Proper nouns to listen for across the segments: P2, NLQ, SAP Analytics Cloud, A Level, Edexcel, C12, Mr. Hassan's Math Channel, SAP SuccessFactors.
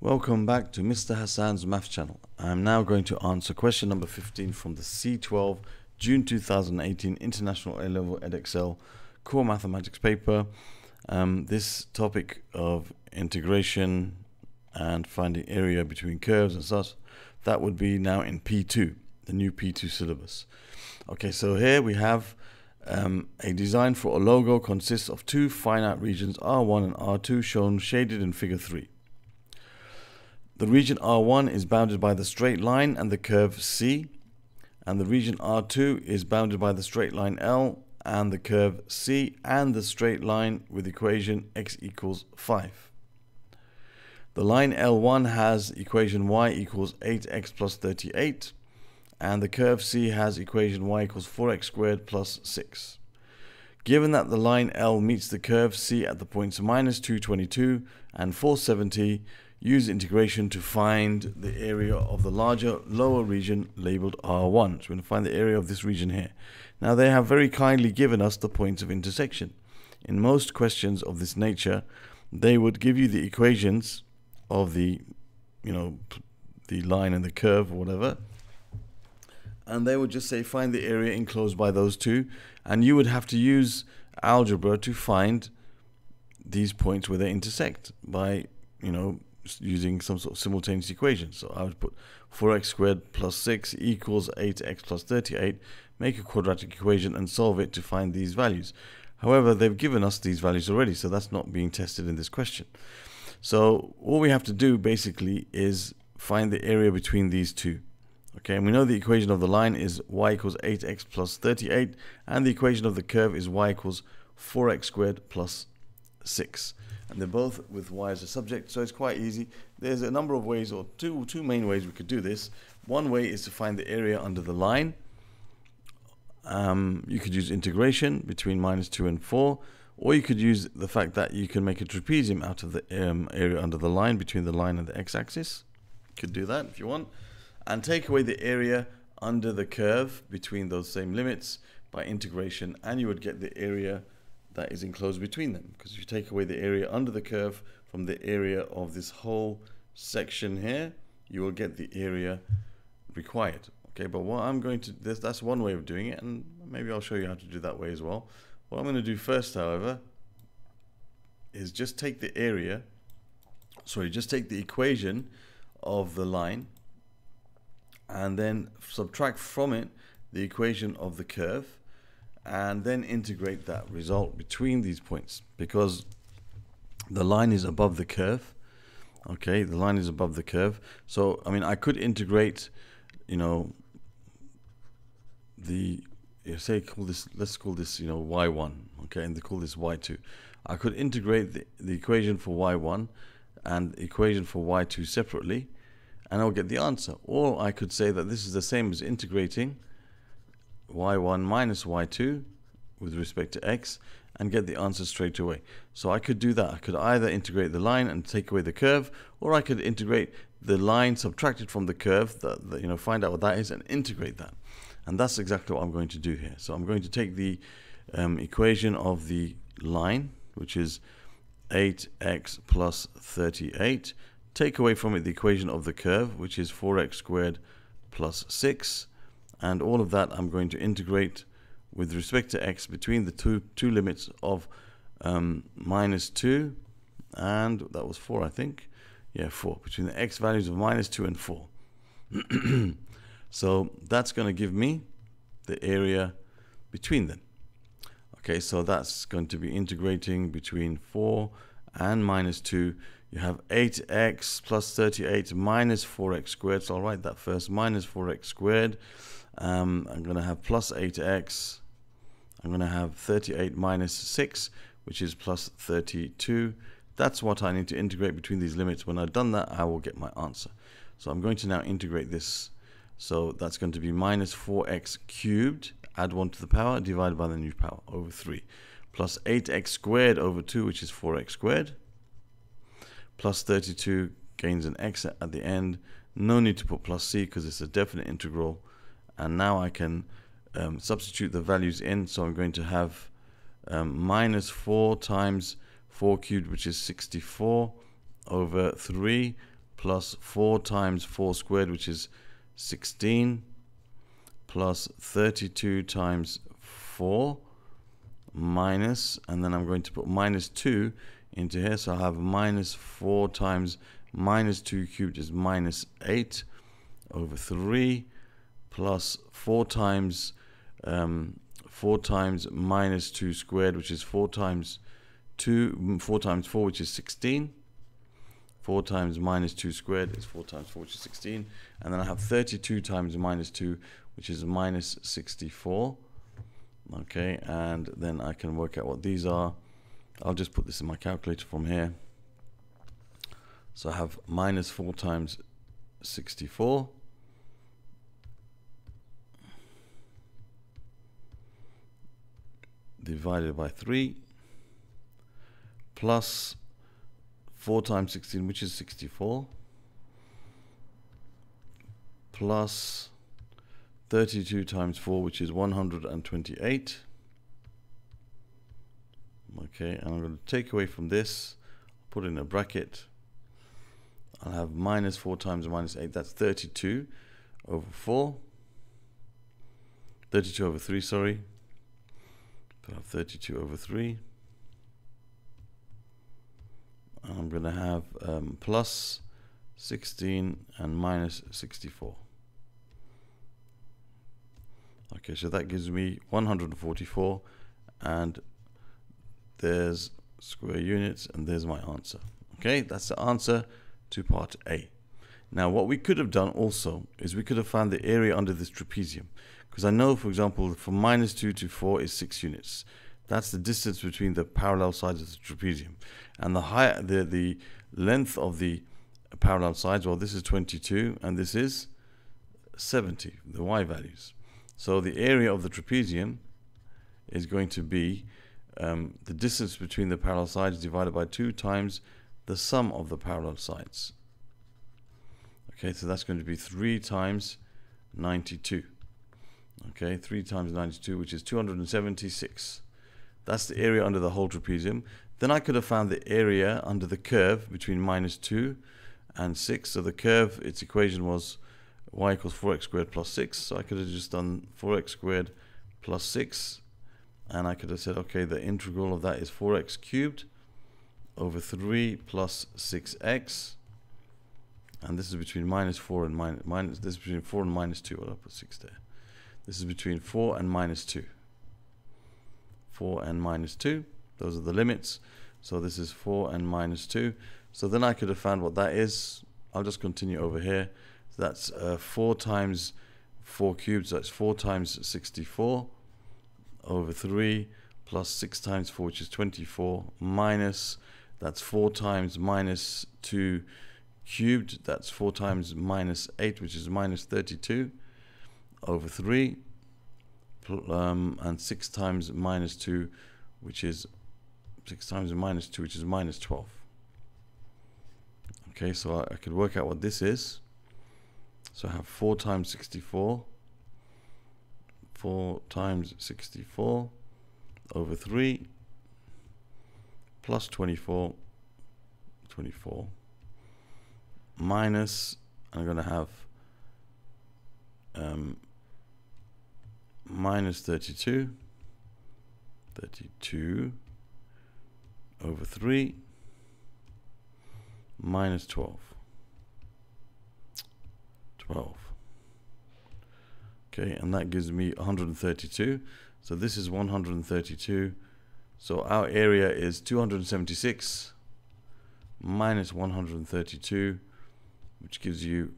Welcome back to Mr. Hassan's Math Channel. I'm now going to answer question number 15 from the C12 June 2018 International A Level Edexcel Core Mathematics paper. This topic of integration and finding area between curves and such, that would be now in P2, the new P2 syllabus. Okay, so here we have a design for a logo consists of two finite regions R1 and R2 shown shaded in figure 3. The region R1 is bounded by the straight line and the curve C, and the region R2 is bounded by the straight line L and the curve C and the straight line with equation x equals 5. The line L1 has equation y equals 8x plus 38, and the curve C has equation y equals 4x squared plus 6. Given that the line L meets the curve C at the points minus 222 and 470, use integration to find the area of the larger lower region labeled R1. So we're going to find the area of this region here. Now they have very kindly given us the points of intersection. In most questions of this nature, they would give you the equations of the, the line and the curve or whatever, and they would just say find the area enclosed by those two, and you would have to use algebra to find these points where they intersect by, using some sort of simultaneous equation. So I would put 4x squared plus 6 equals 8x plus 38, make a quadratic equation and solve it to find these values. However, they've given us these values already, so that's not being tested in this question. So all we have to do basically is find the area between these two. Okay, and we know the equation of the line is y equals 8x plus 38, and the equation of the curve is y equals 4x squared plus 6. And they're both with y as a subject, so it's quite easy. There's a number of ways, or two main ways we could do this. One way is to find the area under the line. You could use integration between minus 2 and 4, or you could use the fact that you can make a trapezium out of the area under the line, between the line and the x-axis. You could do that if you want. And take away the area under the curve between those same limits by integration, and you would get the area that is enclosed between them, because if you take away the area under the curve from the area of this whole section here, you will get the area required. Okay, but what I'm going to do, that's one way of doing it, and maybe I'll show you how to do that way as well. What I'm going to do first, however, is just take the area, just take the equation of the line and then subtract from it the equation of the curve, and then integrate that result between these points, because the line is above the curve. Okay, the line is above the curve. So, I mean, I could integrate, let's call this, y1, okay, and they call this y2. I could integrate the equation for y1 and the equation for y2 separately, and I'll get the answer. Or I could say that this is the same as integrating y1 minus y2 with respect to x and get the answer straight away. So I could do that. I could either integrate the line and take away the curve, or I could integrate the line subtracted from the curve, find out what that is and integrate that. And that's exactly what I'm going to do here. So I'm going to take the equation of the line, which is 8x plus 38, take away from it the equation of the curve, which is 4x squared plus 6, and all of that I'm going to integrate with respect to x between the two limits of minus 2 and, that was 4 I think, yeah 4, between the x values of minus 2 and 4. So that's going to give me the area between them. Okay, so that's going to be integrating between 4 and minus 2. You have 8x plus 38 minus 4x squared, so I'll write that first, minus 4x squared. I'm going to have plus 8x, I'm going to have 38 minus 6, which is plus 32. That's what I need to integrate between these limits. When I've done that, I will get my answer. So I'm going to now integrate this. So that's going to be minus 4x cubed, add 1 to the power, divide by the new power, over 3, plus 8x squared over 2, which is 4x squared, plus 32 gains an x at the end. No need to put plus c because it's a definite integral. And now I can substitute the values in, so I'm going to have minus 4 times 4 cubed, which is 64, over 3, plus 4 times 4 squared, which is 16, plus 32 times 4, minus, and then I'm going to put minus 2 into here, so I have minus 4 times minus 2 cubed is minus 8 over 3, plus 4 times minus 2 squared, which is 4 times 4, which is 16. 4 times minus 2 squared is 4 times 4, which is 16. And then I have 32 times minus 2, which is minus 64. Okay, and then I can work out what these are. I'll just put this in my calculator from here. So I have minus 4 times 64. Divided by 3. Plus 4 times 16, which is 64, plus 32 times 4, which is 128. Okay, and I'm going to take away from this, put in a bracket. I'll have minus 4 times minus 8, that's 32 over 4. 32 over 3, sorry. But I have 32 over 3. I'm going to have plus 16 and minus 64. Okay, so that gives me 144, and there's square units, and there's my answer. Okay, that's the answer to part A. Now, what we could have done also is we could have found the area under this trapezium, because I know, for example, from minus 2 to 4 is 6 units. That's the distance between the parallel sides of the trapezium. And the higher the length of the parallel sides, well, this is 22 and this is 70, the y values. So the area of the trapezium is going to be the distance between the parallel sides divided by 2 times the sum of the parallel sides. Okay, so that's going to be 3 times 92. Okay, 3 times 92, which is 276. That's the area under the whole trapezium. Then I could have found the area under the curve between minus 2 and 6. So the curve, its equation was y equals 4x squared plus 6. So I could have just done 4x squared plus 6. And I could have said, okay, the integral of that is 4x cubed over 3 plus 6x. And this is between minus 4 and this is between 4 and minus 2. I'll put 6 there. This is between 4 and minus 2. 4 and minus 2, those are the limits. So this is 4 and minus 2. So then I could have found what that is. I'll just continue over here. So that's 4 times 4 cubed, so that's 4 times 64 over 3 plus 6 times 4, which is 24, minus, that's 4 times minus 2 cubed, that's 4 times minus 8, which is minus 32 over 3. And 6 times minus 2, which is 6 times minus 2, which is minus 12. Okay, so I could work out what this is. So I have 4 times 64, 4 times 64 over 3 plus 24, 24 minus, I'm going to have minus 32, 32 over 3 minus 12, 12. Okay, and that gives me 132. So this is 132. So our area is 276 minus 132, which gives you,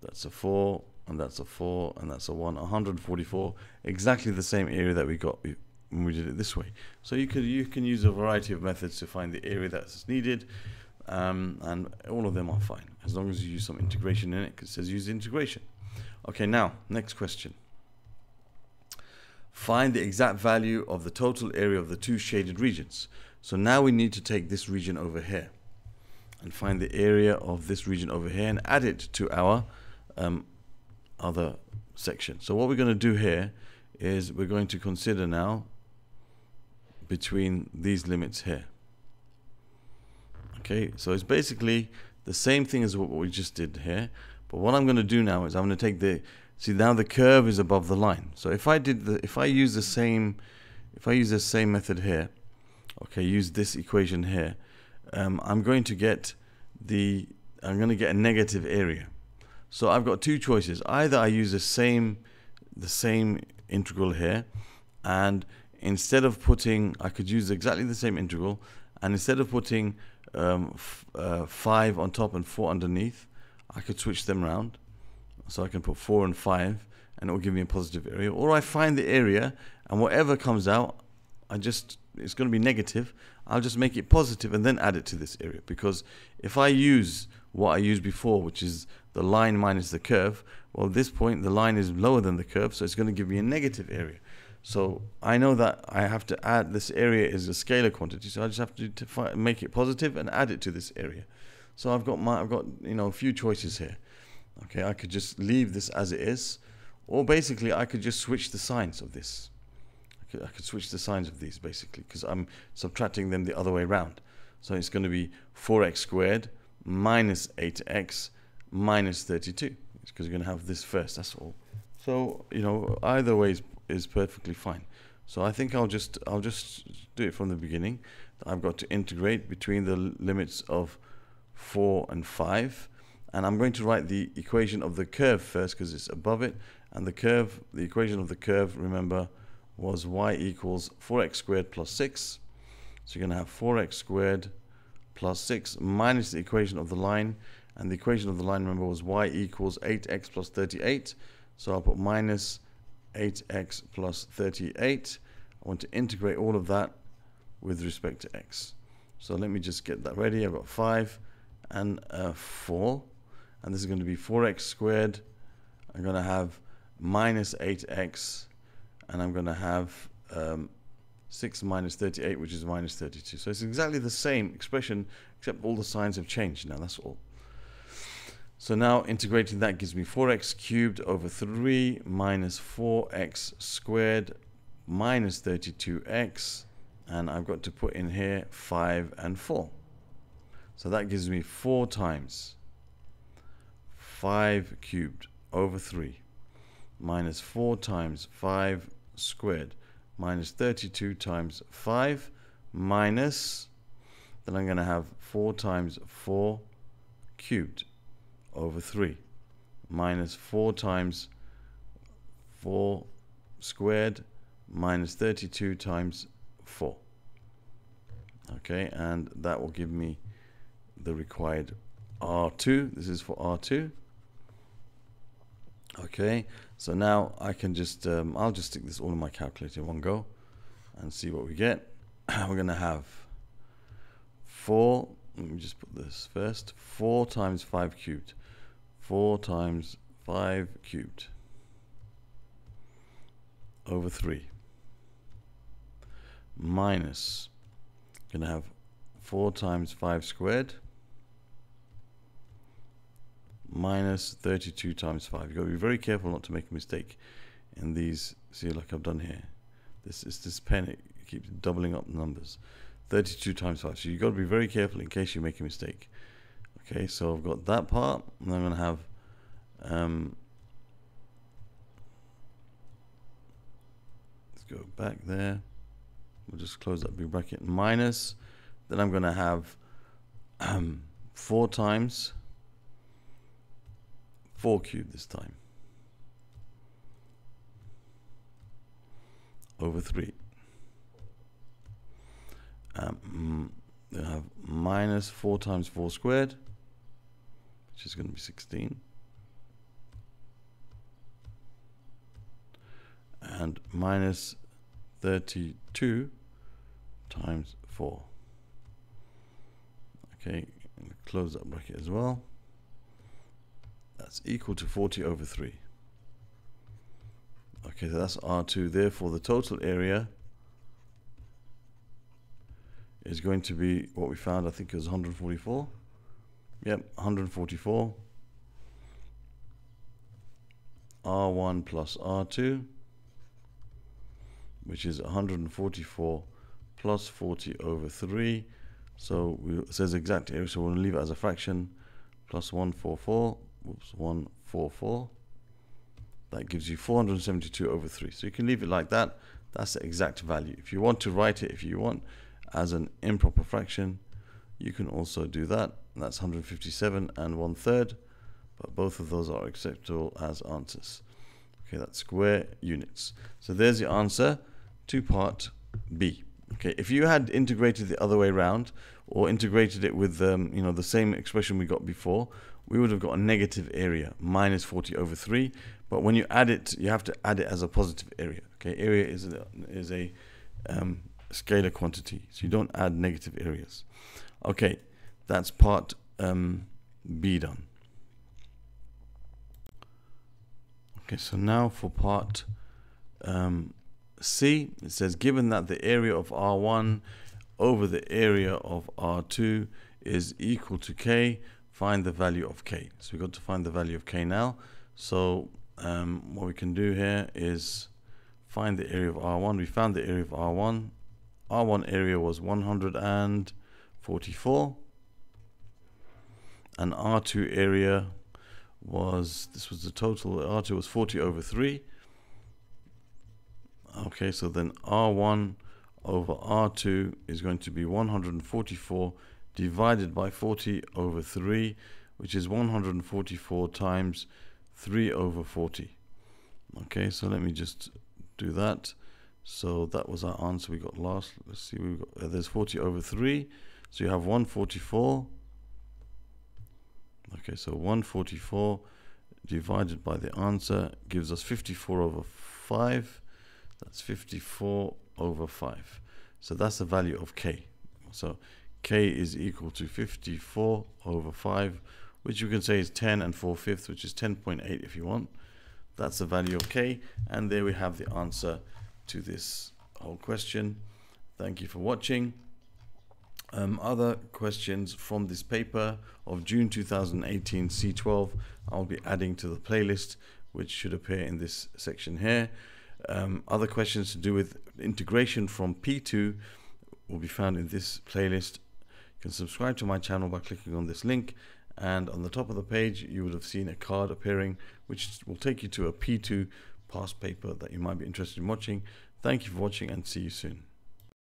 that's a 4. And that's a 4, and that's a 1, 144, exactly the same area that we got when we did it this way. So you can use a variety of methods to find the area that's needed, and all of them are fine, as long as you use some integration in it, because it says use integration. Okay, now, next question. Find the exact value of the total area of the two shaded regions. So now we need to take this region over here, and find the area of this region over here, and add it to our other section. So what we're going to do here is we're going to consider now between these limits here. Okay, so it's basically the same thing as what we just did here. But what I'm going to do now is I'm going to take the, see, now the curve is above the line. So if I did the, if I use the same method here, okay, use this equation here, I'm going to get the, I'm going to get a negative area. So I've got two choices. Either I use the same integral here, and instead of putting, I could use exactly the same integral, and instead of putting 5 on top and 4 underneath, I could switch them around. So I can put 4 and 5 and it will give me a positive area. Or I find the area and whatever comes out, I just, it's going to be negative, I'll just make it positive and then add it to this area. Because if I use what I used before, which is the line minus the curve, well, at this point the line is lower than the curve, so it's going to give me a negative area. So I know that I have to add, this area is a scalar quantity, so I just have to make it positive and add it to this area. So I've got my, you know, a few choices here. Okay, I could just leave this as it is, or basically I could just switch the signs of this. I could switch the signs of these basically, because I'm subtracting them the other way around. So it's going to be 4x squared minus 8x minus 32. It's because you're going to have this first, that's all. So, you know, either way is perfectly fine. So I think I'll just do it from the beginning. I've got to integrate between the limits of 4 and 5, and I'm going to write the equation of the curve first because it's above it, and the curve, the equation of the curve, remember, was y equals 4x squared plus 6. So you're going to have 4x squared plus 6 minus the equation of the line, and the equation of the line, remember, was y equals 8x plus 38. So I'll put minus 8x plus 38. I want to integrate all of that with respect to x. So let me just get that ready. I've got 5 and 4, and this is going to be 4x squared. I'm going to have minus 8x, and I'm going to have 6 minus 38, which is minus 32. So it's exactly the same expression, except all the signs have changed now, that's all. So now integrating that gives me 4x cubed over 3 minus 4x squared minus 32x, and I've got to put in here 5 and 4. So that gives me 4 times 5 cubed over 3 minus 4 times 5 squared minus 32 times 5 minus, then I'm going to have 4 times 4 cubed over 3 minus 4 times 4 squared minus 32 times 4. Okay, and that will give me the required R2. This is for R2. Okay, so now I can just, I'll just stick this all in my calculator in one go and see what we get. We're going to have 4, let me just put this first, 4 times 5 cubed, 4 times 5 cubed over 3 minus, going to have 4 times 5 squared minus 32 times 5. You've got to be very careful not to make a mistake in these. See, like I've done here. This is this pen, it keeps doubling up the numbers. 32 times 5. So you've got to be very careful in case you make a mistake. Okay, so I've got that part, and I'm going to have let's go back there. We'll just close that big bracket. Minus, then I'm going to have 4 times 4 cubed this time over 3. They have minus 4 times 4 squared, which is going to be 16, and minus 32 times 4. Okay, and close that bracket as well. That's equal to 40 over 3. Okay, so that's R2. Therefore, the total area is going to be what we found, I think it was 144. Yep, 144. R1 plus R2, which is 144 plus 40 over 3. So it says exact area, so we'll leave it as a fraction. plus 144, whoops, 144. That gives you 472 over 3. So you can leave it like that. That's the exact value. If you want to write it, if you want, as an improper fraction, you can also do that. And that's 157 and 1/3. But both of those are acceptable as answers. Okay, that's square units. So there's the answer to part B. Okay, if you had integrated the other way around, or integrated it with you know, the same expression we got before, we would have got a negative area, minus 40 over 3. But when you add it, you have to add it as a positive area. Okay, area is a scalar quantity, so you don't add negative areas. Okay, that's part B done. Okay, so now for part C, it says given that the area of R1 over the area of R2 is equal to K, find the value of K. So we've got to find the value of K now. So what we can do here is find the area of R1. We found the area of R1. R1 area was 144. And R2 area was, this was the total, R2 was 40 over 3. Okay, so then R1 over R2 is going to be 144 divided by 40 over 3, which is 144 times 3 over 40. Okay, so let me just do that. So that was our answer we got last. Let's see, we got there's 40 over 3, so you have 144. Okay, so 144 divided by the answer gives us 54 over 5. That's 54 over 5. So that's the value of K. So K is equal to 54 over 5, which you can say is 10 and 4/5, which is 10.8 if you want. That's the value of K. And there we have the answer to this whole question. Thank you for watching. Other questions from this paper of June 2018 C12, I'll be adding to the playlist, which should appear in this section here. Other questions to do with integration from P2 will be found in this playlist. You can subscribe to my channel by clicking on this link, and on the top of the page you would have seen a card appearing which will take you to a P2 past paper that you might be interested in watching. Thank you for watching, and see you soon.